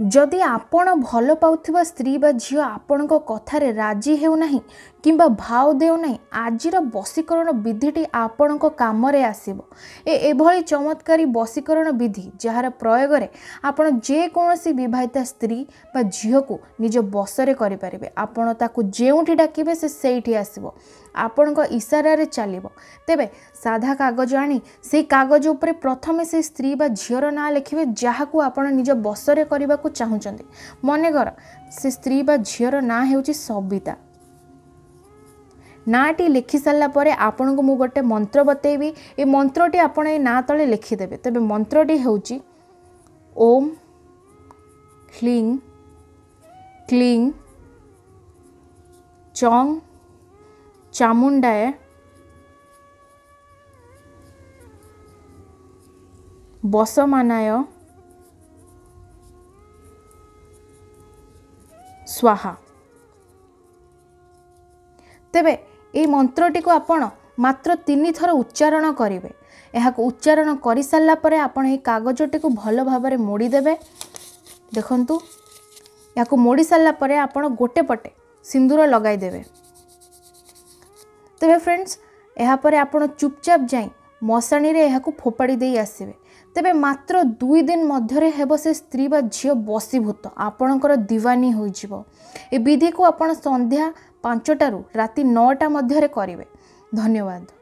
जदि आपण भल पाउथिबा स्त्री बा झियो आपणको कथारे राजी हेउना किंबा भाव देउना आजिर वशीकरण विधिटी आपणको कामरे आसीबो। एभली चमत्कारी वशीकरण विधि जार प्रयोग रे आपण जे कोनोसी विवाहिता स्त्री बा झियो को निज बसरे करि परिबे। आपण ताकु जेउठी डाकिबे से सेठी आसीबो, आपणको इशारा रे चलीबो। तेबे साधा कागज आनी से कागज ऊपर प्रथमे से स्त्री बा झियोर नाम लिखिबे जाहाकू आपण निज बसरे करिबा चाहते। मन कर से स्त्री बा झीर ना हो सबिता नाटी लिखि सारापर आपण को गोटे मंत्र बतेबी। ये मंत्रटी आप ना तले लिखिदेवे। तेज मंत्रटी होची ओम क्लीं क्लीं चंग चामुंडाए बसमानाय स्वाहा। तेबे ये मंत्रटी को आपण मात्र 3 थर उच्चारण करेंगे। यह उच्चारण कर सारापर आप कागजटी को भल भाव मोड़देवे। देखु या मोड़ सारापर आप गोटे पटे सिंदूर लगाईदेवे। तेबे फ्रेंड्स यापर आप चुपचाप जाई मशाणी रे यह फोपाड़ी दे आसबे। तेबे मात्र 2 दिन मध्य हेब से स्त्री बा झील बसीभूत आपणकर दीवानी हो। विधि को आपण संध्या 5 टारू राति 9टा मध्य करेंगे। धन्यवाद।